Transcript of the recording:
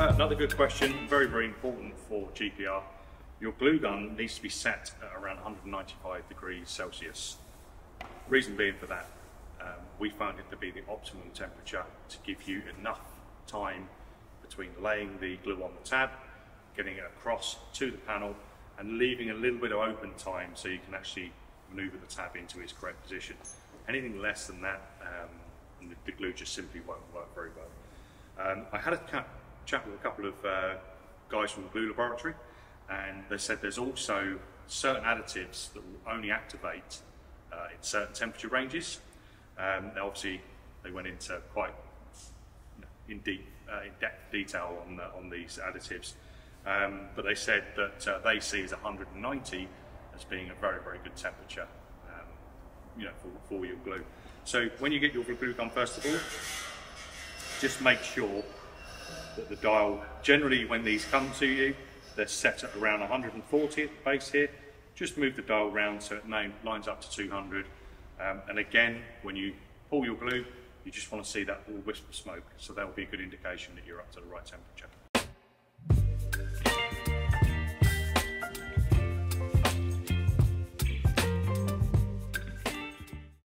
Another good question, very, very important for GPR. Your glue gun needs to be set at around 195 degrees Celsius. Reason being for that, we found it to be the optimum temperature to give you enough time between laying the glue on the tab, getting it across to the panel, and leaving a little bit of open time so you can actually maneuver the tab into its correct position. Anything less than that, the glue just simply won't work very well. I had a chat with a couple of guys from the glue laboratory, and they said there's also certain additives that will only activate in certain temperature ranges. Now obviously they went into quite in-depth detail on these additives, but they said that they see as 190 as being a very, very good temperature for your glue. So when you get your glue gun, first of all, just make sure that the dial, generally when these come to you, they're set at around 140 at the base here. Just move the dial round so it lines up to 200. And again, when you pull your glue, you just want to see that little wisp of smoke. So that will be a good indication that you're up to the right temperature.